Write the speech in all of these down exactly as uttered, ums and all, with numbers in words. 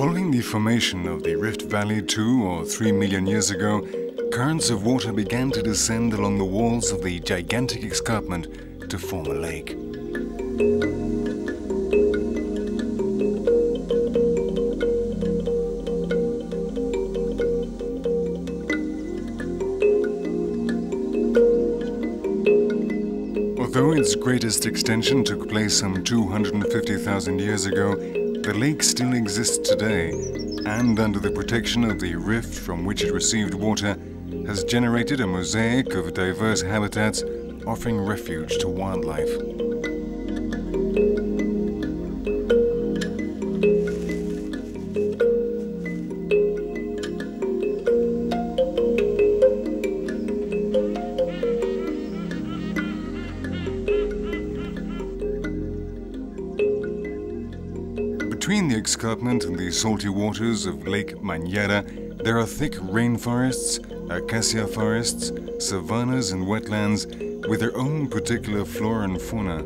Following the formation of the Rift Valley two or three million years ago, currents of water began to descend along the walls of the gigantic escarpment to form a lake. Although its greatest extension took place some two hundred fifty thousand years ago, the lake still exists today, and under the protection of the rift from which it received water, has generated a mosaic of diverse habitats, offering refuge to wildlife. Between the escarpment and the salty waters of Lake Manyara, there are thick rainforests, acacia forests, savannas and wetlands with their own particular flora and fauna.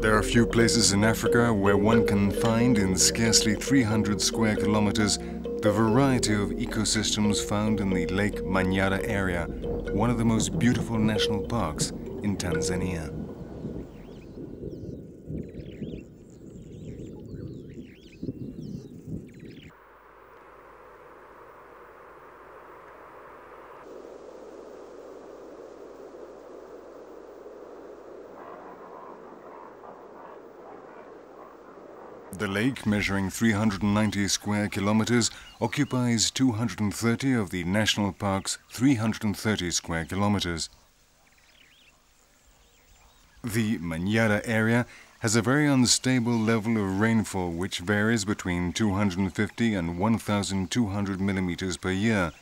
There are few places in Africa where one can find in scarcely three hundred square kilometers the variety of ecosystems found in the Lake Manyara area, one of the most beautiful national parks in Tanzania. The lake, measuring three hundred ninety square kilometers, occupies two hundred thirty of the national park's three hundred thirty square kilometers. The Manyara area has a very unstable level of rainfall, which varies between two hundred fifty and one thousand two hundred millimeters per year,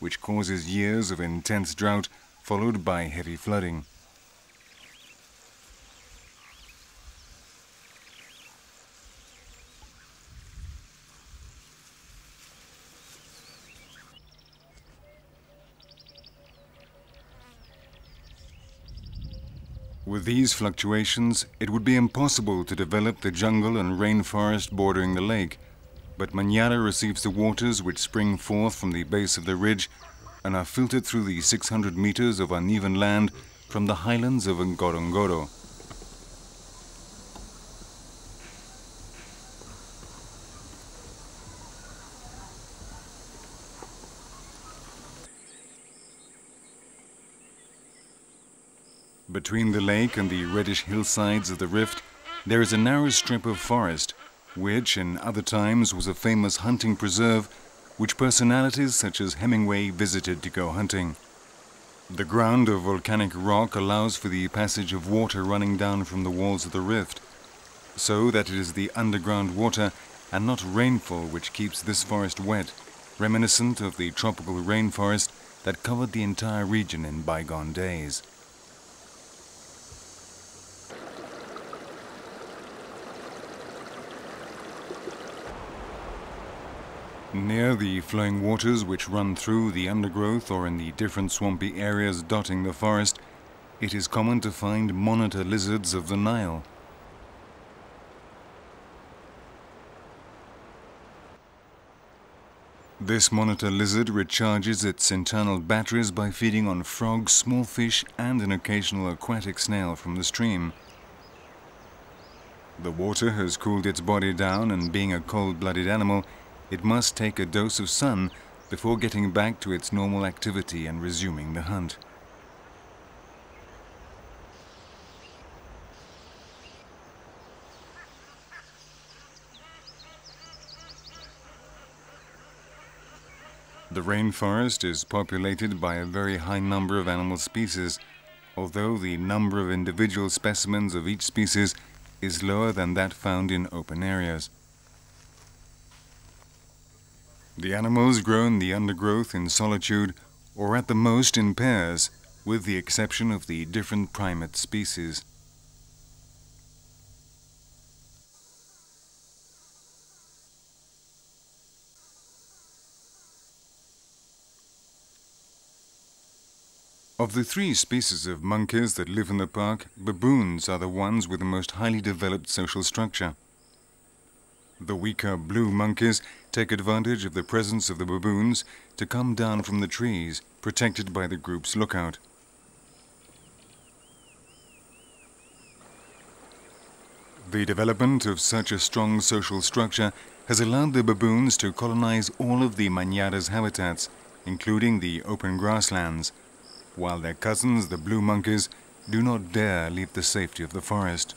which causes years of intense drought followed by heavy flooding. With these fluctuations, it would be impossible to develop the jungle and rainforest bordering the lake, but Manyara receives the waters which spring forth from the base of the ridge and are filtered through the six hundred meters of uneven land from the highlands of Ngorongoro. Between the lake and the reddish hillsides of the rift, there is a narrow strip of forest, which in other times was a famous hunting preserve, which personalities such as Hemingway visited to go hunting. The ground of volcanic rock allows for the passage of water running down from the walls of the rift, so that it is the underground water and not rainfall which keeps this forest wet, reminiscent of the tropical rainforest that covered the entire region in bygone days. Near the flowing waters which run through the undergrowth or in the different swampy areas dotting the forest, it is common to find monitor lizards of the Nile. This monitor lizard recharges its internal batteries by feeding on frogs, small fish and an occasional aquatic snail from the stream. The water has cooled its body down, and being a cold-blooded animal, it must take a dose of sun before getting back to its normal activity and resuming the hunt. The rainforest is populated by a very high number of animal species, although the number of individual specimens of each species is lower than that found in open areas. The animals grow in the undergrowth in solitude, or at the most in pairs, with the exception of the different primate species. Of the three species of monkeys that live in the park, baboons are the ones with the most highly developed social structure. The weaker blue monkeys take advantage of the presence of the baboons to come down from the trees, protected by the group's lookout. The development of such a strong social structure has allowed the baboons to colonize all of the Manyara's habitats, including the open grasslands, while their cousins, the blue monkeys, do not dare leave the safety of the forest.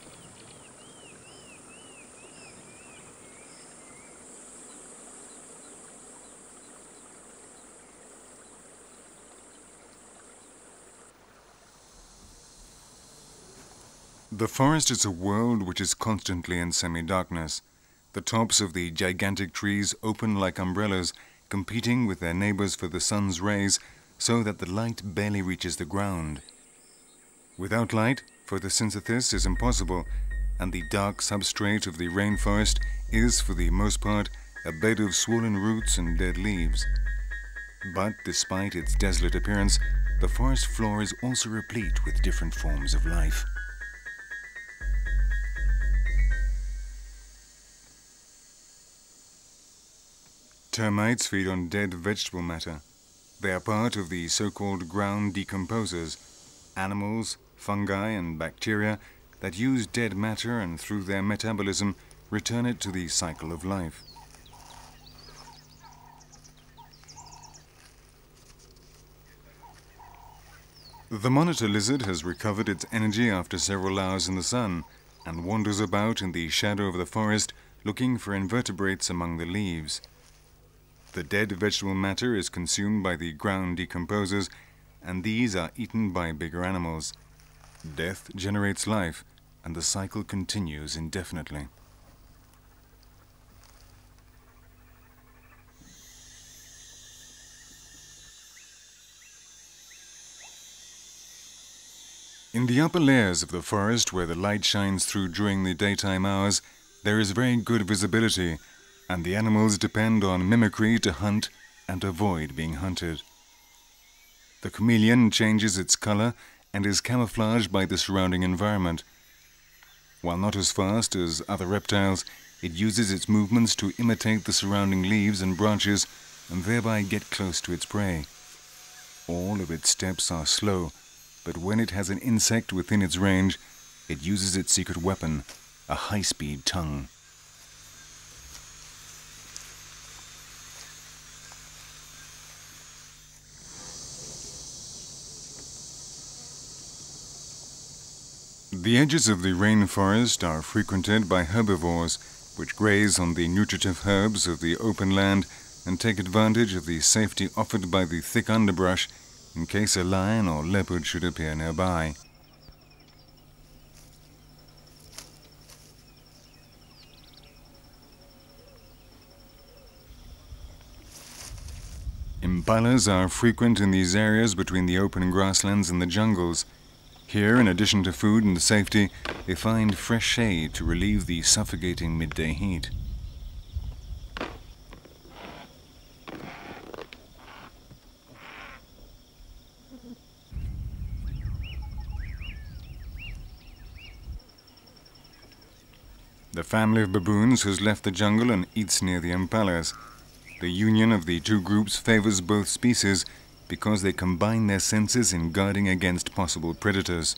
The forest is a world which is constantly in semi-darkness. The tops of the gigantic trees open like umbrellas, competing with their neighbors for the sun's rays, so that the light barely reaches the ground. Without light, photosynthesis is impossible, and the dark substrate of the rainforest is, for the most part, a bed of swollen roots and dead leaves. But despite its desolate appearance, the forest floor is also replete with different forms of life. Termites feed on dead vegetable matter. They are part of the so-called ground decomposers, animals, fungi and bacteria that use dead matter and through their metabolism return it to the cycle of life. The monitor lizard has recovered its energy after several hours in the sun and wanders about in the shadow of the forest looking for invertebrates among the leaves. The dead vegetable matter is consumed by the ground decomposers, and these are eaten by bigger animals. Death generates life, and the cycle continues indefinitely. In the upper layers of the forest, where the light shines through during the daytime hours, there is very good visibility, and the animals depend on mimicry to hunt and avoid being hunted. The chameleon changes its color and is camouflaged by the surrounding environment. While not as fast as other reptiles, it uses its movements to imitate the surrounding leaves and branches and thereby get close to its prey. All of its steps are slow, but when it has an insect within its range, it uses its secret weapon, a high-speed tongue. The edges of the rainforest are frequented by herbivores, which graze on the nutritive herbs of the open land and take advantage of the safety offered by the thick underbrush in case a lion or leopard should appear nearby. Impalas are frequent in these areas between the open grasslands and the jungles. Here, in addition to food and safety, they find fresh shade to relieve the suffocating midday heat. The family of baboons has left the jungle and eats near the impalas. The union of the two groups favors both species, because they combine their senses in guarding against possible predators.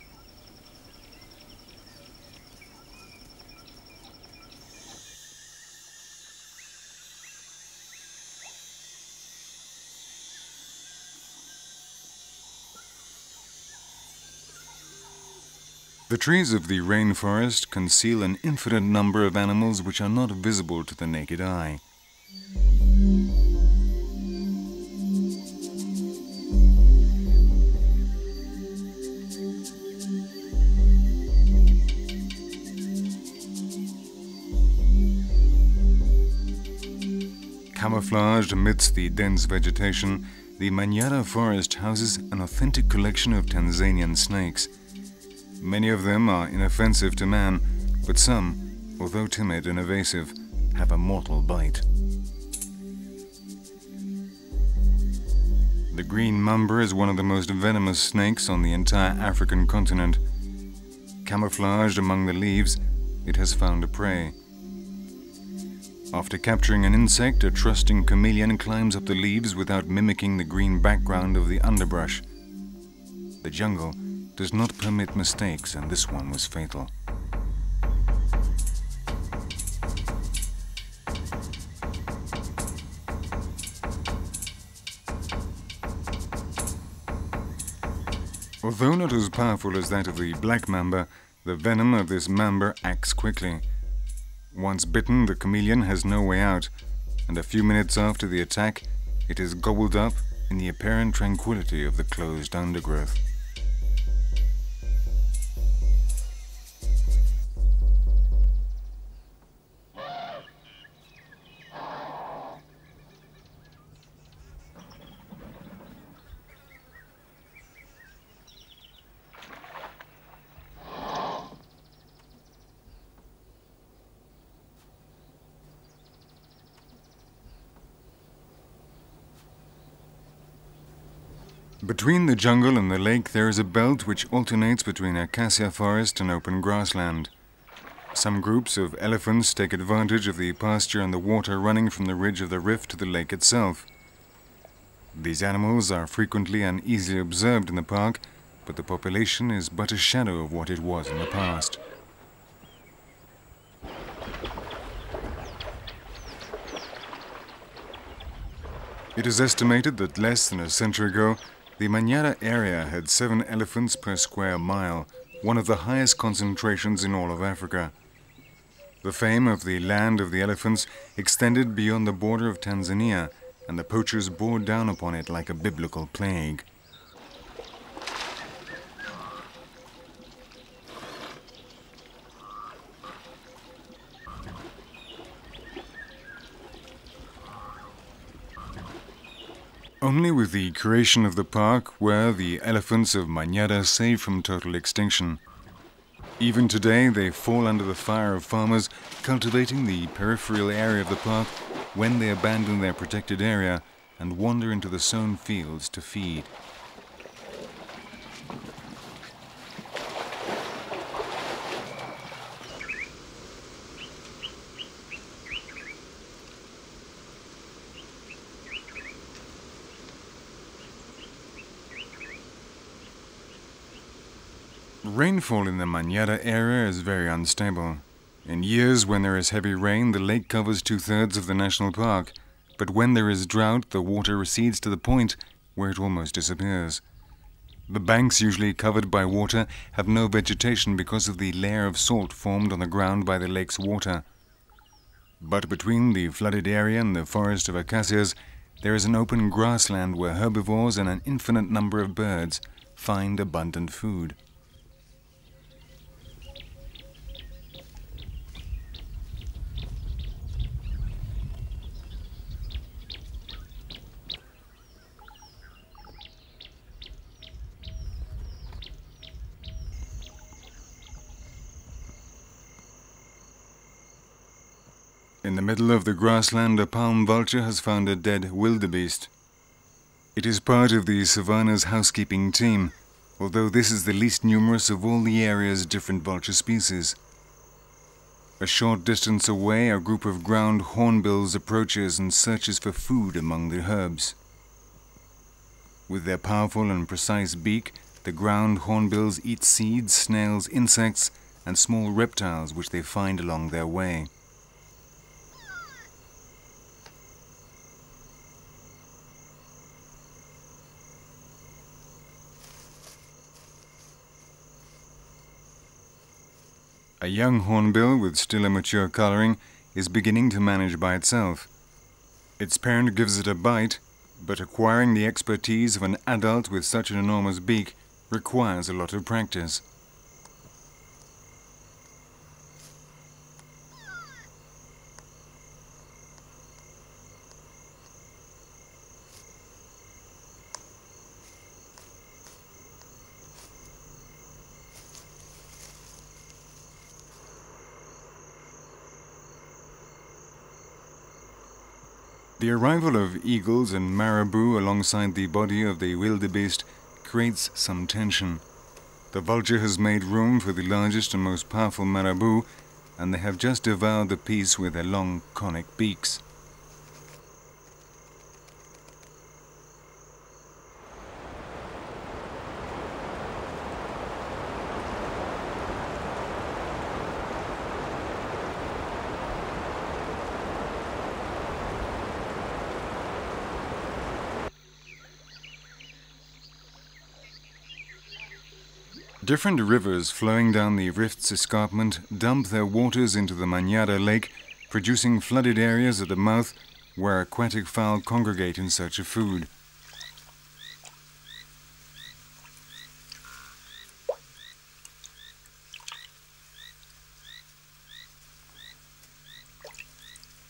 The trees of the rainforest conceal an infinite number of animals which are not visible to the naked eye. Camouflaged amidst the dense vegetation, the Manyara forest houses an authentic collection of Tanzanian snakes. Many of them are inoffensive to man, but some, although timid and evasive, have a mortal bite. The green mamba is one of the most venomous snakes on the entire African continent. Camouflaged among the leaves, it has found a prey. After capturing an insect, a trusting chameleon climbs up the leaves without mimicking the green background of the underbrush. The jungle does not permit mistakes, and this one was fatal. Although not as powerful as that of the black mamba, the venom of this mamba acts quickly. Once bitten, the chameleon has no way out, and a few minutes after the attack, it is gobbled up in the apparent tranquility of the closed undergrowth. Between the jungle and the lake there is a belt which alternates between acacia forest and open grassland. Some groups of elephants take advantage of the pasture and the water running from the ridge of the rift to the lake itself. These animals are frequently and easily observed in the park, but the population is but a shadow of what it was in the past. It is estimated that less than a century ago, the Manyara area had seven elephants per square mile, one of the highest concentrations in all of Africa. The fame of the land of the elephants extended beyond the border of Tanzania, and the poachers bore down upon it like a biblical plague. Only with the creation of the park were the elephants of Manyara saved from total extinction. Even today, they fall under the fire of farmers cultivating the peripheral area of the park when they abandon their protected area and wander into the sown fields to feed. Rainfall in the Manyara area is very unstable. In years when there is heavy rain, the lake covers two-thirds of the national park, but when there is drought, the water recedes to the point where it almost disappears. The banks, usually covered by water, have no vegetation because of the layer of salt formed on the ground by the lake's water. But between the flooded area and the forest of acacias, there is an open grassland where herbivores and an infinite number of birds find abundant food. In the middle of the grassland, a palm vulture has found a dead wildebeest. It is part of the savanna's housekeeping team, although this is the least numerous of all the area's different vulture species. A short distance away, a group of ground hornbills approaches and searches for food among the herbs. With their powerful and precise beak, the ground hornbills eat seeds, snails, insects, and small reptiles which they find along their way. A young hornbill with still immature coloring is beginning to manage by itself. Its parent gives it a bite, but acquiring the expertise of an adult with such an enormous beak requires a lot of practice. The arrival of eagles and marabou alongside the body of the wildebeest creates some tension. The vulture has made room for the largest and most powerful marabou, and they have just devoured the piece with their long conic beaks. Different rivers flowing down the rift's escarpment dump their waters into the Manyara lake, producing flooded areas at the mouth where aquatic fowl congregate in search of food.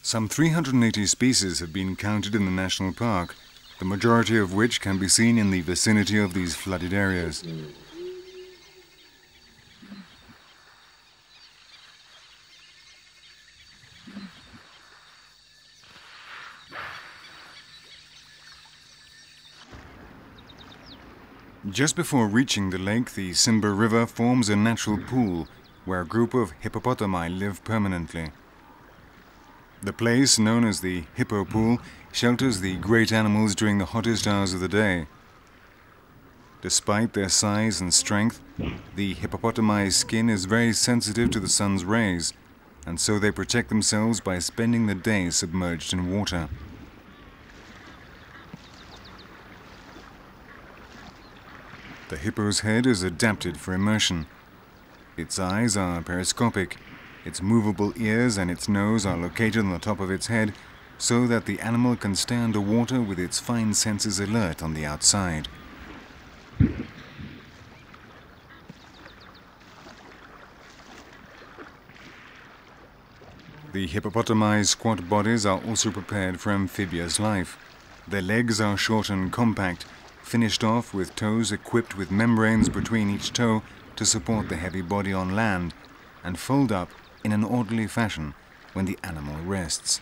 Some three hundred eighty species have been counted in the national park, the majority of which can be seen in the vicinity of these flooded areas. Just before reaching the lake, the Simba River forms a natural pool where a group of hippopotami live permanently. The place, known as the Hippo Pool, shelters the great animals during the hottest hours of the day. Despite their size and strength, the hippopotami's skin is very sensitive to the sun's rays, and so they protect themselves by spending the day submerged in water. The hippo's head is adapted for immersion. Its eyes are periscopic, its movable ears and its nose are located on the top of its head so that the animal can stay underwater with its fine senses alert on the outside. The hippopotami's squat bodies are also prepared for amphibious life. Their legs are short and compact, finished off with toes equipped with membranes between each toe to support the heavy body on land and fold up in an orderly fashion when the animal rests.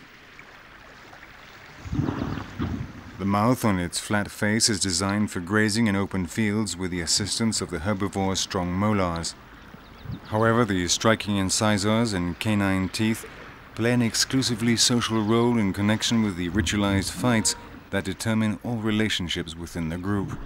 The mouth on its flat face is designed for grazing in open fields with the assistance of the herbivore's strong molars. However, the striking incisors and canine teeth play an exclusively social role in connection with the ritualized fights that determine all relationships within the group.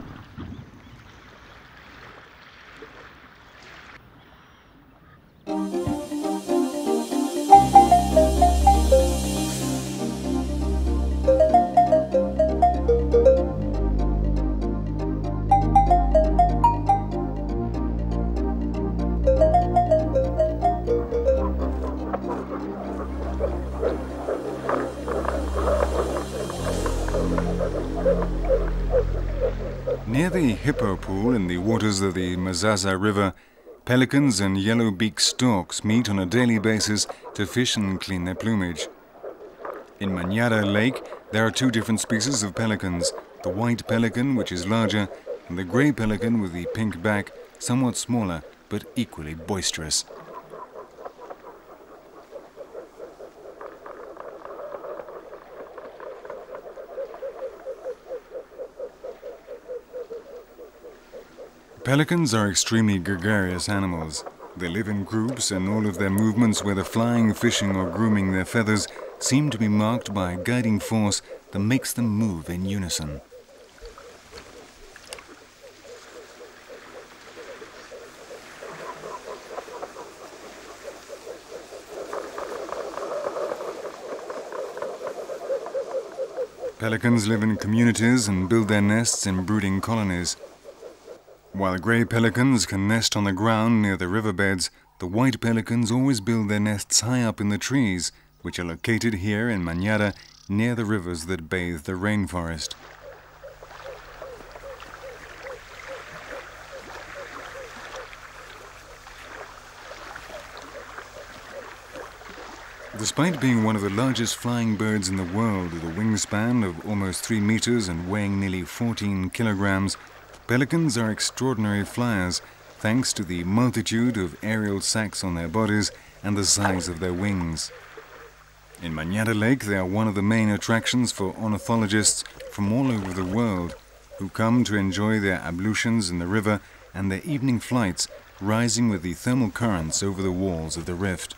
Near the Hippo Pool, in the waters of the Mazaza River, pelicans and yellow-beaked storks meet on a daily basis to fish and clean their plumage. In Manyara Lake, there are two different species of pelicans, the white pelican, which is larger, and the grey pelican with the pink back, somewhat smaller, but equally boisterous. Pelicans are extremely gregarious animals. They live in groups, and all of their movements, whether flying, fishing or grooming their feathers, seem to be marked by a guiding force that makes them move in unison. Pelicans live in communities and build their nests in brooding colonies. While grey pelicans can nest on the ground near the riverbeds, the white pelicans always build their nests high up in the trees, which are located here in Manyara near the rivers that bathe the rainforest. Despite being one of the largest flying birds in the world, with a wingspan of almost three meters and weighing nearly fourteen kilograms, pelicans are extraordinary flyers, thanks to the multitude of aerial sacs on their bodies and the size of their wings. In Manyara Lake, they are one of the main attractions for ornithologists from all over the world, who come to enjoy their ablutions in the river and their evening flights, rising with the thermal currents over the walls of the rift.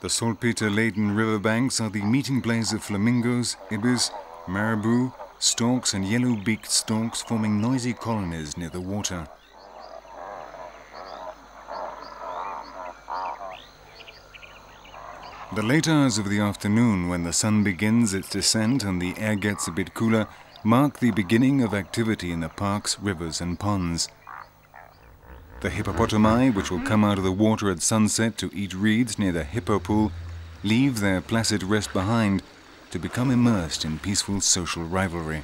The saltpeter-laden riverbanks are the meeting place of flamingos, ibis, marabou, storks and yellow-beaked storks forming noisy colonies near the water. The late hours of the afternoon, when the sun begins its descent and the air gets a bit cooler, mark the beginning of activity in the parks, rivers and ponds. The hippopotami, which will come out of the water at sunset to eat reeds near the Hippo Pool, leave their placid rest behind to become immersed in peaceful social rivalry.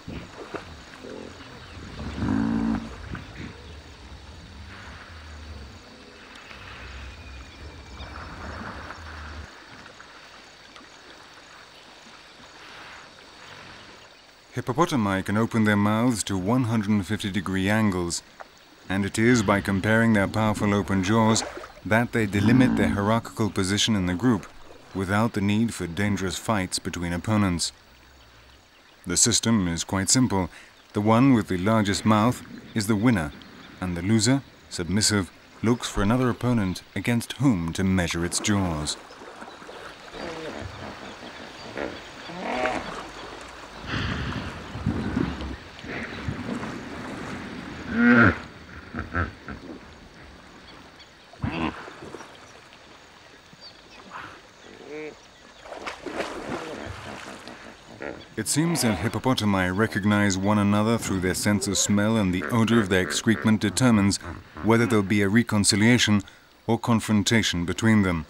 Hippopotami can open their mouths to one hundred fifty degree angles, and it is by comparing their powerful open jaws that they delimit their hierarchical position in the group without the need for dangerous fights between opponents. The system is quite simple. The one with the largest mouth is the winner, and the loser, submissive, looks for another opponent against whom to measure its jaws. It seems that hippopotami recognize one another through their sense of smell, and the odor of their excrement determines whether there'll be a reconciliation or confrontation between them.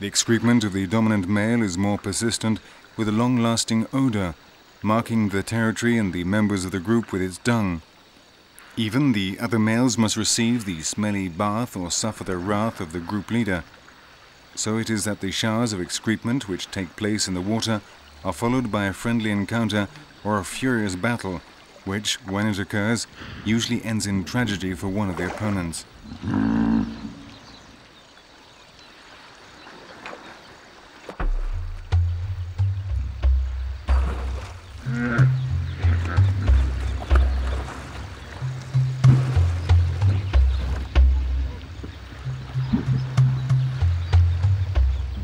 The excrement of the dominant male is more persistent, with a long-lasting odor, marking the territory and the members of the group with its dung. Even the other males must receive the smelly bath or suffer the wrath of the group leader. So it is that the showers of excrement which take place in the water are followed by a friendly encounter or a furious battle, which, when it occurs, usually ends in tragedy for one of the opponents.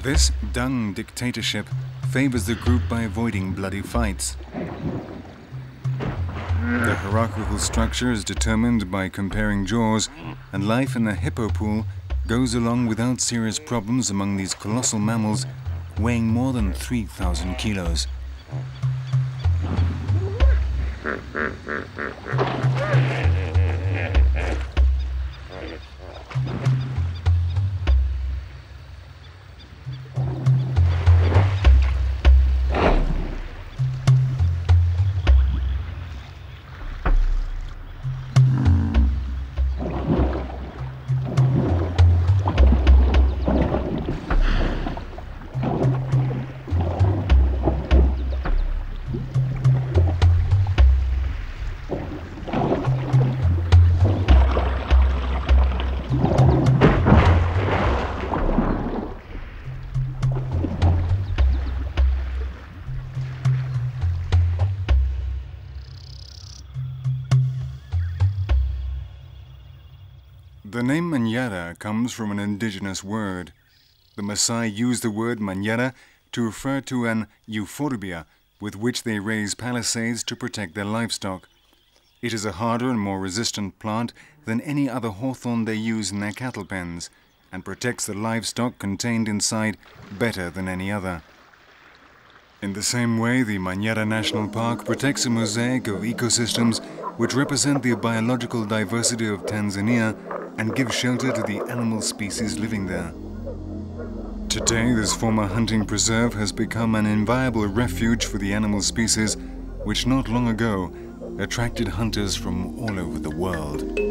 This dung dictatorship favors the group by avoiding bloody fights. The hierarchical structure is determined by comparing jaws, and life in the Hippo Pool goes along without serious problems among these colossal mammals weighing more than three thousand kilos. The name Manyara comes from an indigenous word. The Maasai use the word Manyara to refer to an euphorbia with which they raise palisades to protect their livestock. It is a harder and more resistant plant than any other hawthorn they use in their cattle pens, and protects the livestock contained inside better than any other. In the same way, the Manyara National Park protects a mosaic of ecosystems which represent the biological diversity of Tanzania and give shelter to the animal species living there. Today, this former hunting preserve has become an inviolable refuge for the animal species, which not long ago attracted hunters from all over the world.